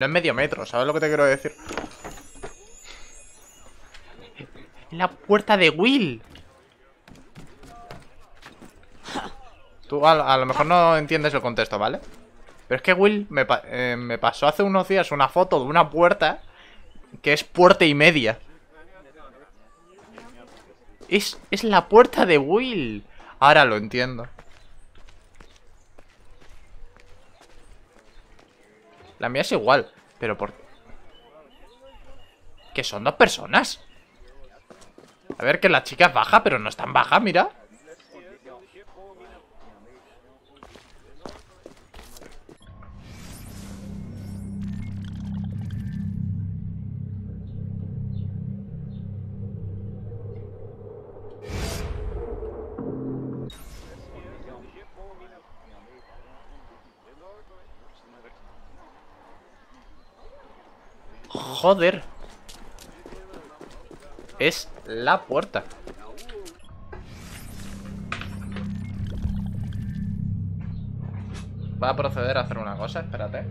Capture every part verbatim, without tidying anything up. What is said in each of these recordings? No es medio metro, ¿sabes lo que te quiero decir? La puerta de Will. Tú a, a lo mejor no entiendes el contexto, ¿vale? Pero es que Will me, pa eh, me pasó hace unos días una foto de una puerta que es puerta y media. Es, es la puerta de Will. Ahora lo entiendo. La mía es igual, pero por... Que son dos personas. A ver, que la chica es baja, pero no es tan baja, mira. Joder. Es la puerta. Va a proceder a hacer una cosa, espérate.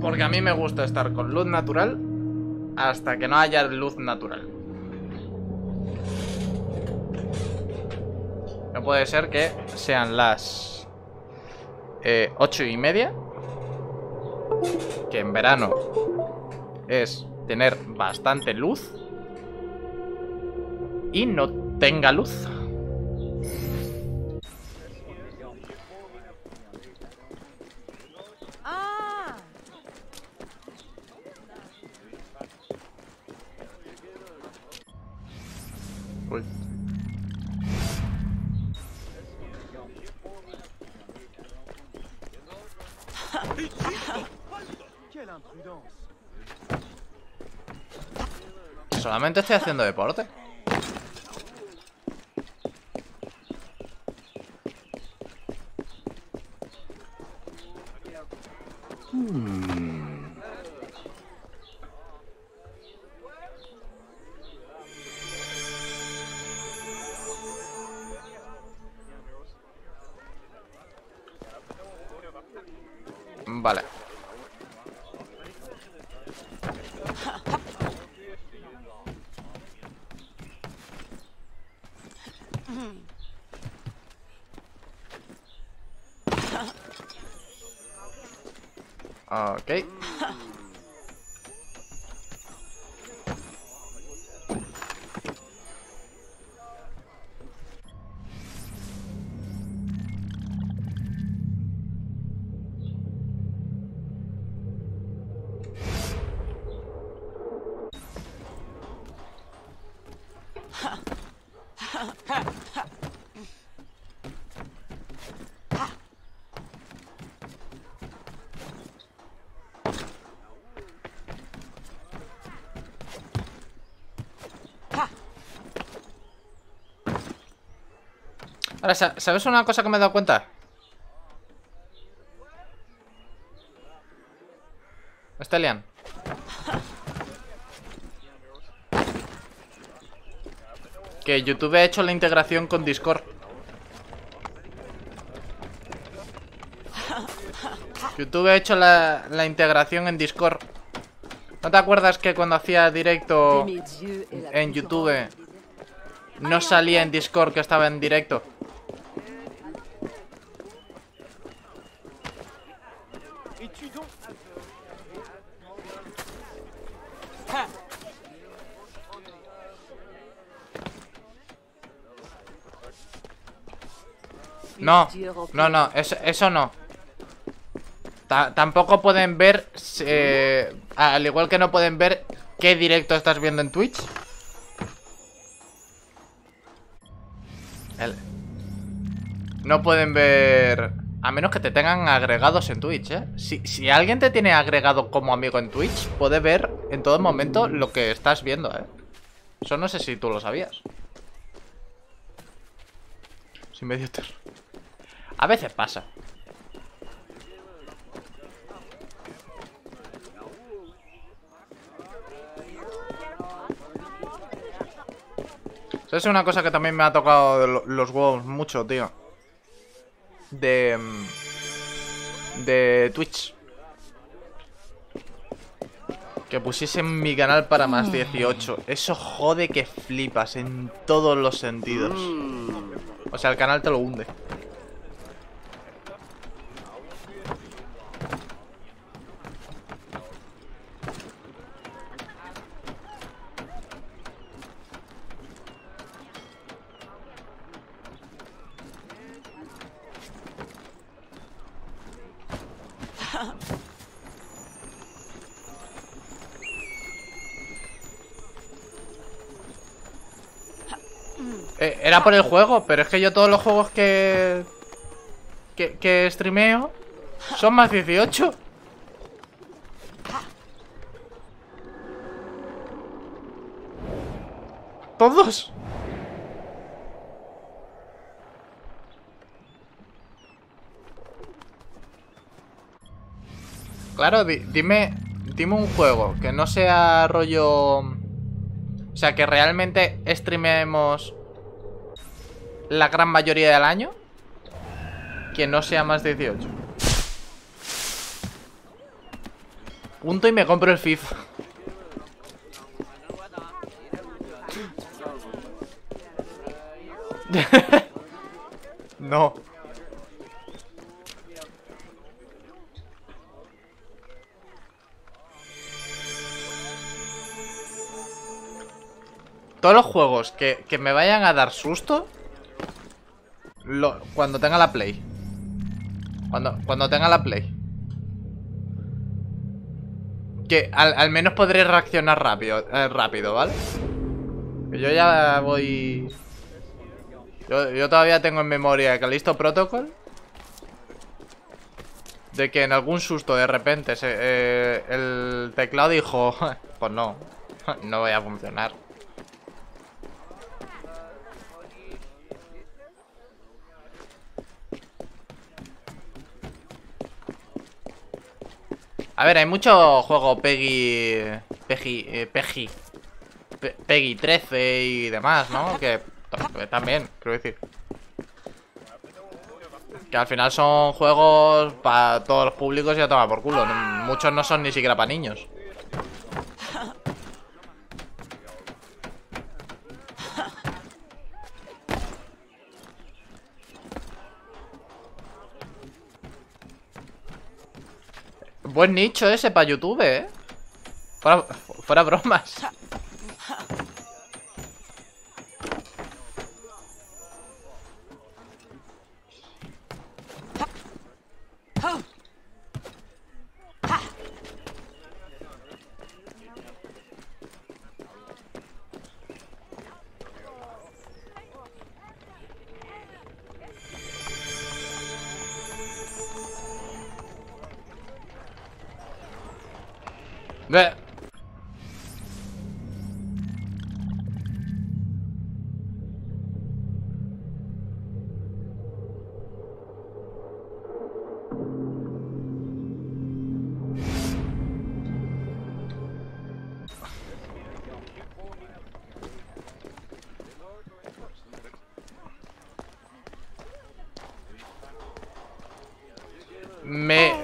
Porque a mí me gusta estar con luz natural hasta que no haya luz natural. No puede ser que sean las eh, ocho y media, que en verano es tener bastante luz, y no tenga luz. Solamente estoy haciendo deporte. Hmm. Vale. Ok. Ahora, ¿sabes una cosa que me he dado cuenta? Estelian. Que YouTube ha hecho la integración con Discord. YouTube ha hecho la, la integración en Discord. ¿No te acuerdas que cuando hacía directo en YouTube no salía en Discord, que estaba en directo? No, no, no, eso, eso no. Ta- tampoco pueden ver, eh, al igual que no pueden ver qué directo estás viendo en Twitch. El... No pueden ver, a menos que te tengan agregados en Twitch, ¿eh? Si, si alguien te tiene agregado como amigo en Twitch, puede ver en todo momento lo que estás viendo, ¿eh? Eso no sé si tú lo sabías. Sin medio terror. A veces pasa. Eso es una cosa que también me ha tocado de los huevos mucho, tío. De... De Twitch. Que pusiesen mi canal para más dieciocho. Eso jode que flipas en todos los sentidos. O sea, el canal te lo hunde. Era por el juego, pero es que yo todos los juegos que... Que, que streameo son más dieciocho. Todos. Claro, di, dime, dime un juego que no sea rollo... O sea, que realmente streameemos... la gran mayoría del año que no sea más de dieciocho. Punto y me compro el FIFA. No. Todos los juegos que, que me vayan a dar susto. Lo, cuando tenga la play. Cuando, cuando tenga la play. Que al, al menos podré reaccionar rápido, eh, rápido, ¿vale? Yo ya voy... Yo, yo todavía tengo en memoria Callisto Protocol. De que en algún susto de repente se, eh, el teclado dijo... Pues no, no voy a funcionar. A ver, hay mucho juego Peggy... Peggy... Eh, Peggy... Pe Peggy trece y demás, ¿no? Que también, quiero decir. Que al final son juegos para todos los públicos y a tomar por culo. Muchos no son ni siquiera para niños. Buen nicho ese para YouTube, ¿eh? Fuera, fuera bromas. Me,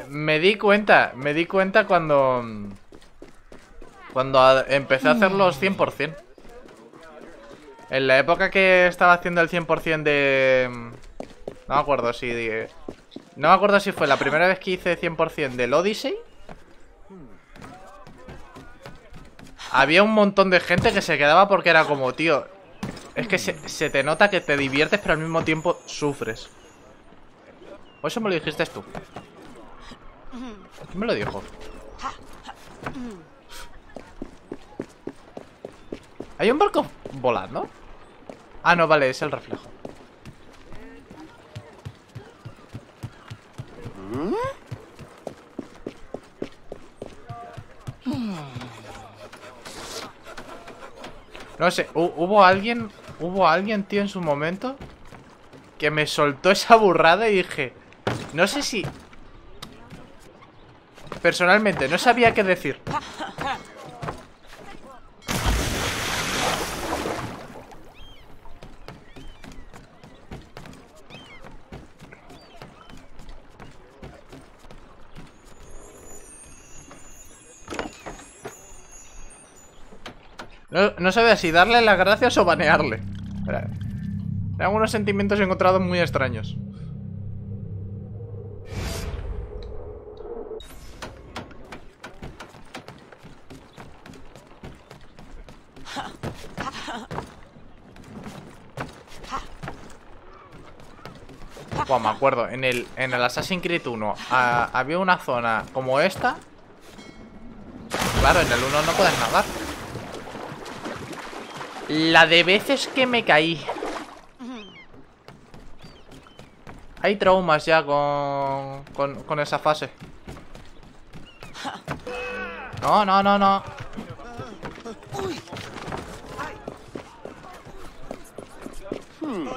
me di cuenta, me di cuenta cuando... Cuando a, empecé a hacer los cien por cien. En la época que estaba haciendo el cien por cien de... No me acuerdo si... De, no me acuerdo si fue la primera vez que hice cien por cien del Odyssey. Había un montón de gente que se quedaba porque era como, tío... Es que se, se te nota que te diviertes pero al mismo tiempo sufres. O eso me lo dijiste tú. ¿Quién me lo dijo? ¿Hay un barco volando? Ah, no, vale, es el reflejo. No sé, hubo alguien, hubo alguien, tío, en su momento que me soltó esa burrada y dije... No sé si... Personalmente, no sabía qué decir. No, no sabía si darle las gracias o banearle. Tengo algunos sentimientos encontrados muy extraños. Wow, me acuerdo, en el, en el Assassin's Creed uno a, había una zona como esta. Claro, en el uno no puedes nadar. La de veces que me caí. Hay traumas ya con, con, con esa fase. No, no, no, no. Hmm.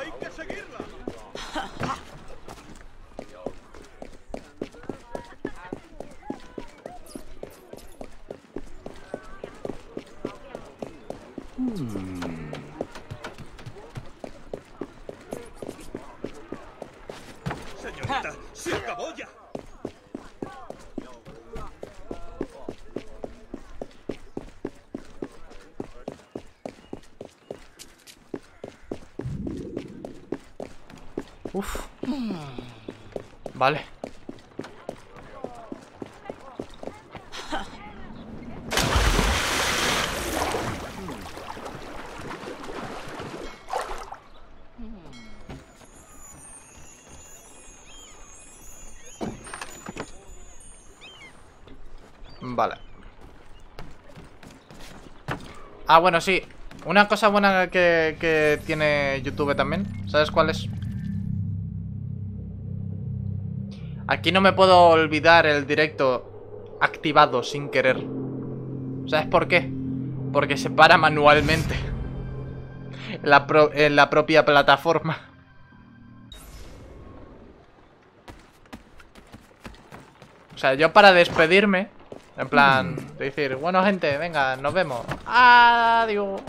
Uf. Vale. Vale. Ah, bueno, sí. Una cosa buena que, que tiene YouTube también. ¿Sabes cuál es? Aquí no me puedo olvidar el directo activado sin querer. ¿Sabes por qué? Porque se para manualmente la pro- en la propia plataforma. O sea, yo para despedirme, en plan, decir, bueno gente, venga, nos vemos, adiós.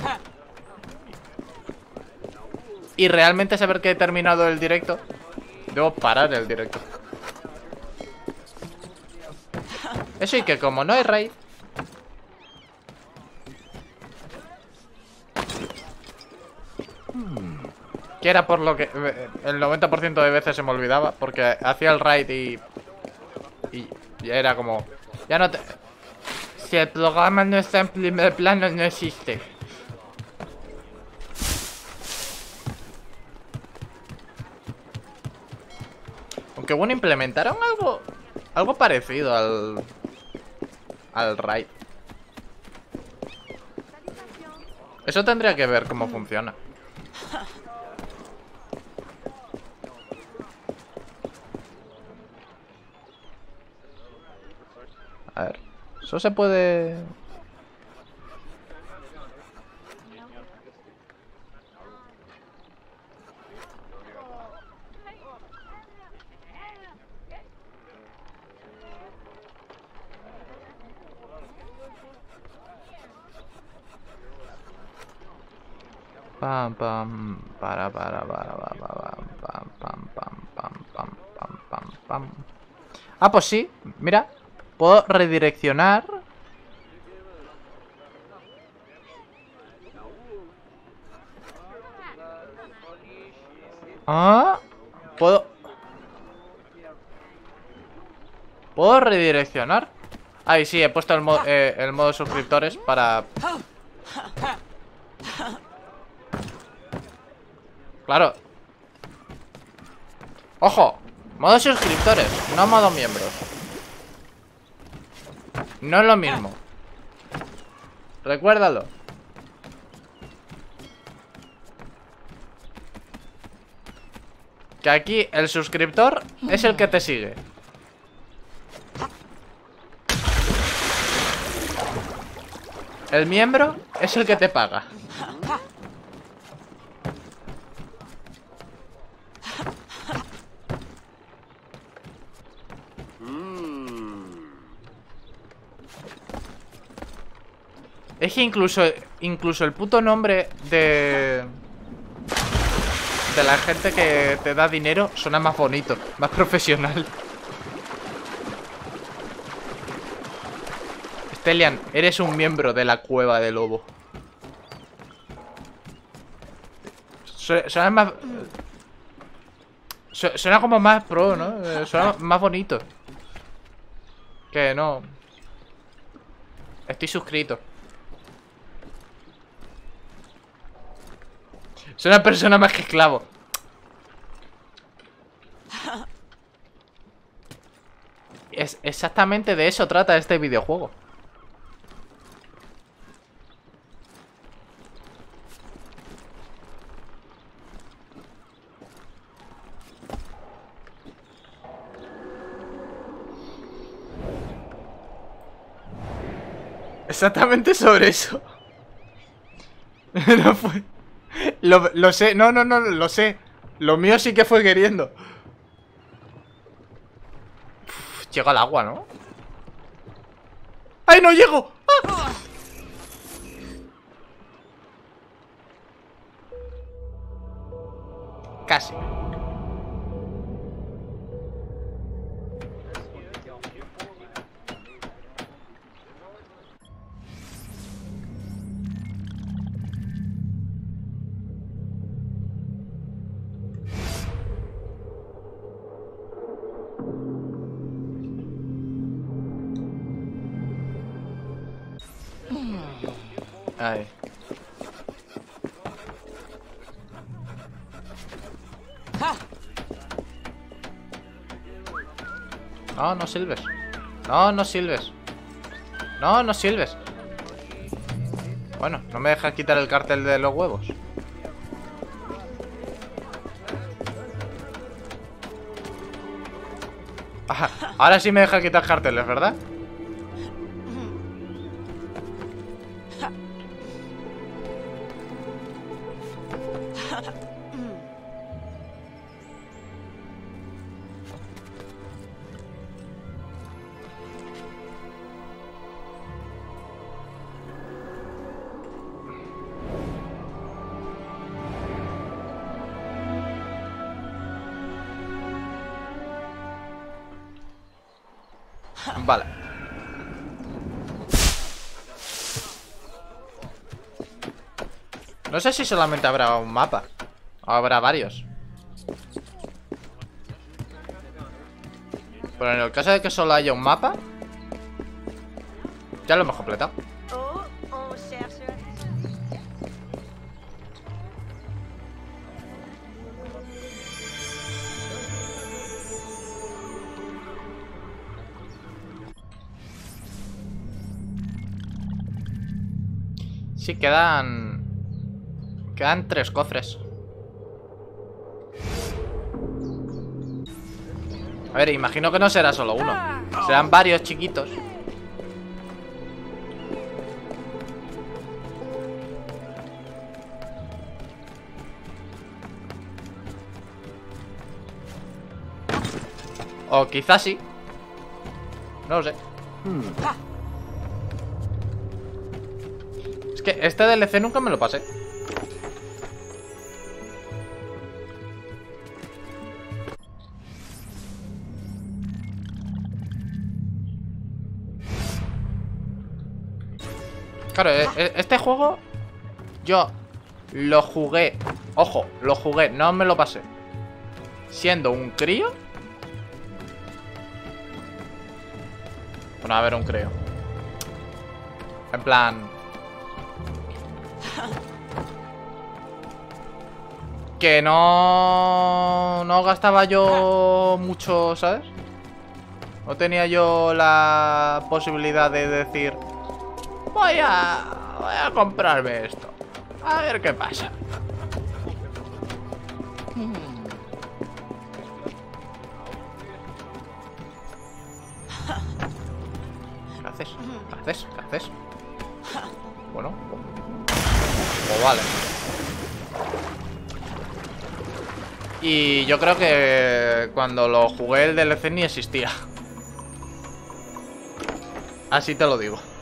Y realmente saber que he terminado el directo, debo parar el directo. Eso y que como no es raid. Que era por lo que el noventa por ciento de veces se me olvidaba. Porque hacía el raid y... Y era como... Ya no te... Si el programa no está en primer plano, no existe. Aunque bueno, implementaron algo... Algo parecido al... Al raid. Eso tendría que ver cómo funciona. A ver. Eso se puede... Pam, pam, para, para, para, para, para, pam, pam, pam, pam, pam, pam, pam, pam. Ah, pues sí, mira, puedo redireccionar. Ah, puedo... ¿Puedo redireccionar? Ay, sí, he puesto el modo, eh, el modo suscriptores para... Claro. Ojo, modo suscriptores, no modo miembros. No es lo mismo. Recuérdalo. Que aquí el suscriptor es el que te sigue. El miembro es el que te paga. Es que incluso, incluso el puto nombre de... De la gente que te da dinero suena más bonito, más profesional. Stelian, eres un miembro de la cueva de lobo. Suena más... Suena como más pro, ¿no? Suena más bonito. Que no. Estoy suscrito. Soy una persona más que esclavo. Es exactamente de eso trata este videojuego. Exactamente sobre eso. No fue... Lo, lo sé, no, no, no, lo sé. Lo mío sí que fue queriendo. Uf, llega el agua, ¿no? ¡Ay, no llego! ¡Ah! Casi. Ay. No, no silbes. No, no silbes. No, no silbes. Bueno, no me dejas quitar el cartel de los huevos. Ajá, ahora sí me deja quitar carteles, ¿verdad? Vale. No sé si solamente habrá un mapa. O habrá varios. Pero en el caso de que solo haya un mapa, ya lo hemos completado. Sí, quedan... Quedan tres cofres. A ver, imagino que no será solo uno. Serán varios chiquitos. O quizás sí. No lo sé. Hmm. Este D L C nunca me lo pasé. Claro, este juego yo lo jugué. Ojo, lo jugué, no me lo pasé. Siendo un crío. Bueno, a ver, un crío. En plan... Que no... No gastaba yo mucho, ¿sabes? No tenía yo la posibilidad de decir voy a... Voy a comprarme esto. A ver qué pasa. ¿Qué haces? ¿Qué haces? ¿Qué haces? Bueno, pues vale. Y yo creo que cuando lo jugué el D L C ni existía. Así te lo digo.